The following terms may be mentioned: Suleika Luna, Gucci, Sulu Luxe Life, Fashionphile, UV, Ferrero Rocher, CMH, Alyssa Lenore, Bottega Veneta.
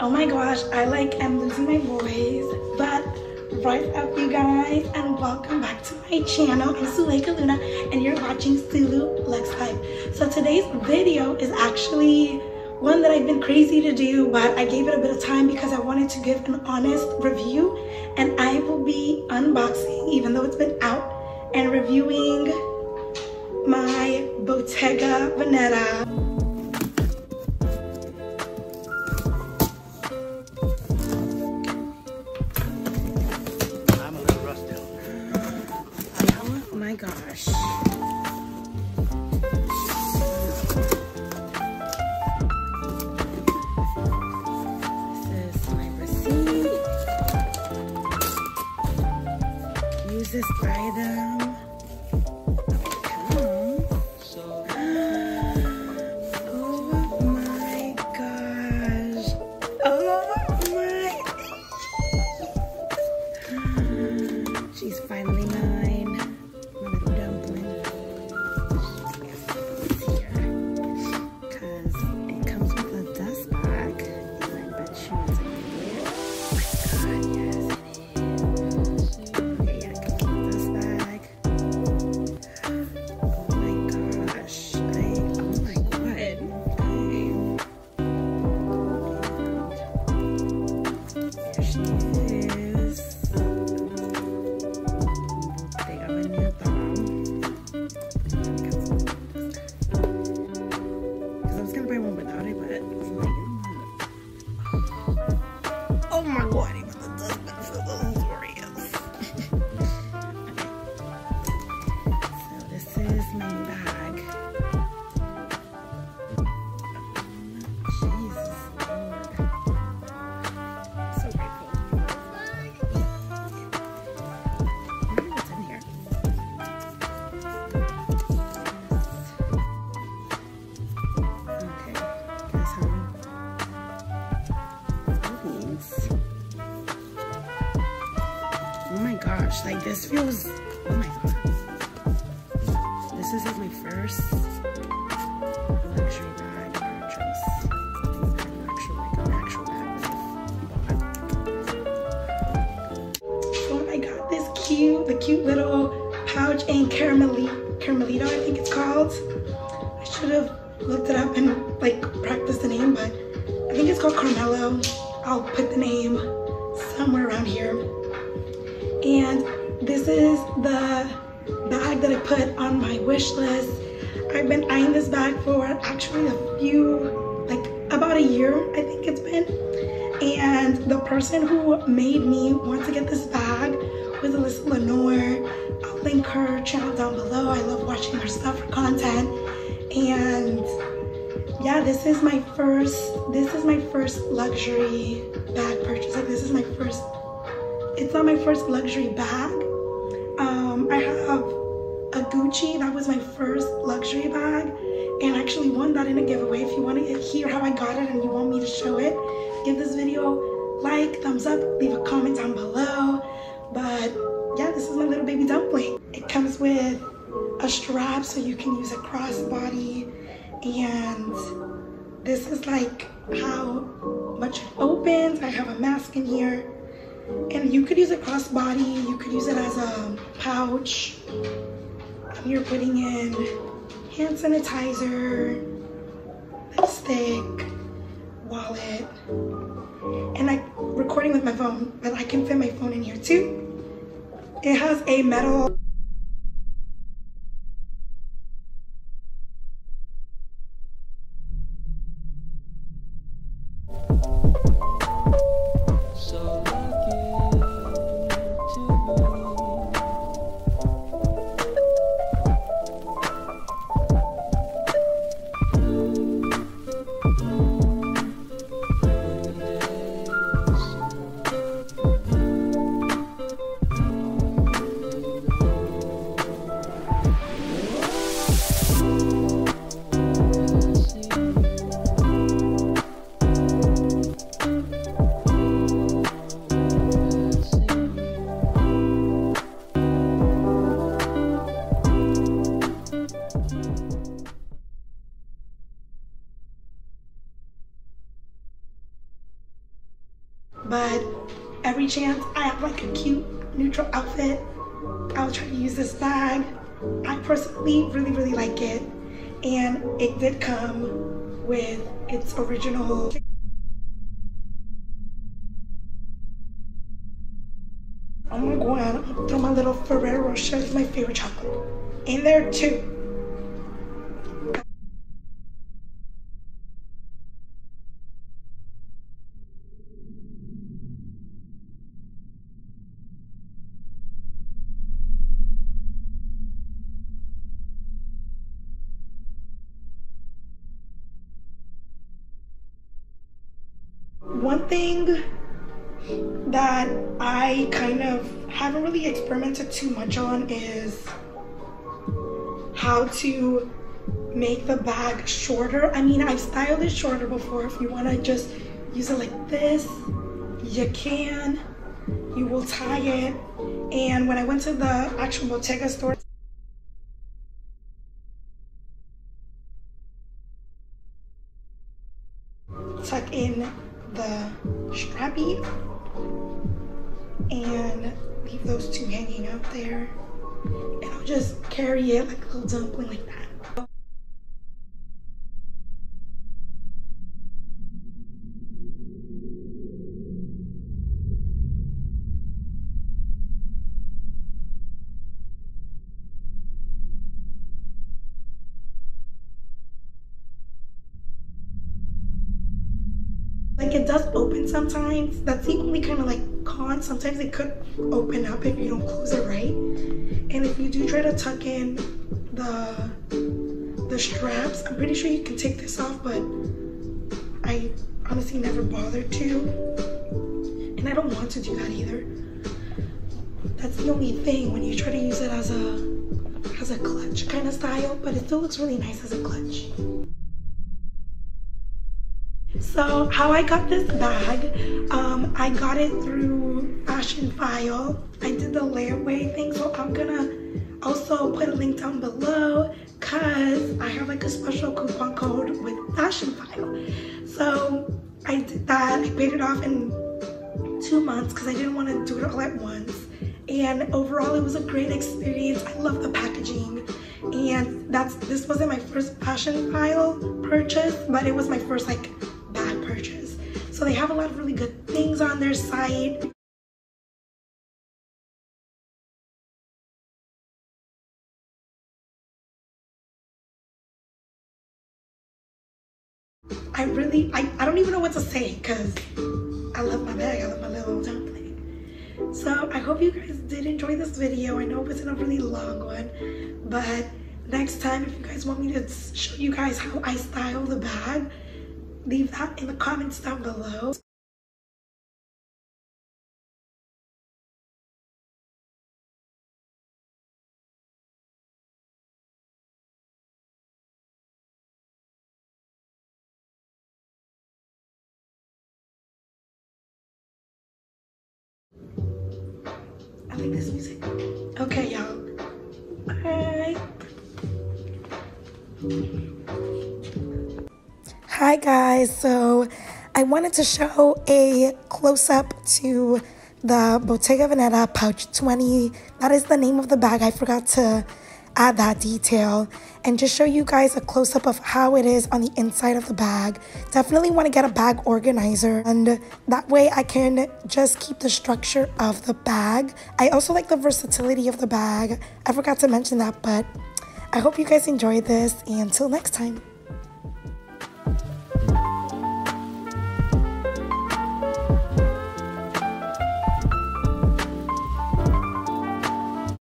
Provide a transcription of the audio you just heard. Oh my gosh, I am losing my voice. But what's up, you guys, and welcome back to my channel. I'm Suleika Luna and you're watching Sulu Luxe Life. So today's video is actually one that I've been crazy to do, but I gave it a bit of time because I wanted to give an honest review, and I will be unboxing, even though it's been out, and reviewing my Bottega Veneta. This item. Oh my gosh. Oh my. She's finally mine. My little dumpling. Yes, it's here. Because it comes with a dust bag. And I bet she wants it. Oh my god, yes. Like, this feels, oh my god, this is like my first luxury bag or dress, an actual bag. Oh my god, this the cute little pouch in caramelito, I think it's called. I should have looked it up and like practiced the name, but I think it's called Carmelo. I'll put the name somewhere around here. And this is the bag that I put on my wish list. I've been eyeing this bag for actually a few, about a year, I think it's been. And the person who made me want to get this bag was Alyssa Lenore. I'll link her channel down below. I love watching her stuff for content. And yeah, this is my first luxury bag purchase. Like, this is my first. It's not my first luxury bag. I have a Gucci. That was my first luxury bag. And I actually won that in a giveaway. If you want to hear how I got it and you want me to show it, give this video like, thumbs up, leave a comment down below. But yeah, this is my little baby dumpling. It comes with a strap so you can use a crossbody. And this is like how much it opens. I have a mask in here. And you could use a crossbody, you could use it as a pouch. You're putting in hand sanitizer, lipstick, wallet, and I'm recording with my phone, but I can fit my phone in here too. It has a metal... but every chance I have like a cute neutral outfit, I'll try to use this bag. I personally really like it, and it did come with its original I'm gonna throw my little Ferrero Rocher, my favorite chocolate, in there too. One thing that I kind of haven't really experimented too much on is how to make the bag shorter. I mean, I've styled it shorter before. If you want to just use it like this, you can. You will tie it. And when I went to the actual Bottega store, tuck in the strappy and leave those two hanging out there, and I'll just carry it like a little dumpling like that. Like, it does open sometimes. That's the only kind of like con. Sometimes it could open up if you don't close it right, and if you do try to tuck in the straps. I'm pretty sure you can take this off, but I honestly never bothered to, and I don't want to do that either. That's the only thing when you try to use it as a clutch kind of style, but it still looks really nice as a clutch. So how I got this bag, I got it through Fashionphile. I did the layaway thing, so I'm gonna also put a link down below because I have like a special coupon code with Fashionphile. So I did that. I paid it off in 2 months because I didn't want to do it all at once. And overall, it was a great experience. I love the packaging. And this wasn't my first Fashionphile purchase, but it was my first like bag purchase. So they have a lot of really good things on their site. I don't even know what to say because I love my bag. I love my little dumpling. So I hope you guys did enjoy this video. I know it wasn't a really long one, but next time if you guys want me to show you guys how I style the bag, leave that in the comments down below. Like this music. Okay, y'all. Bye. Hi guys. So I wanted to show a close-up to the Bottega Veneta Pouch 20. That is the name of the bag. I forgot to add that detail, and just show you guys a close-up of how it is on the inside of the bag. Definitely want to get a bag organizer, and that way I can just keep the structure of the bag. I also like the versatility of the bag. I forgot to mention that, but I hope you guys enjoyed this, and until next time.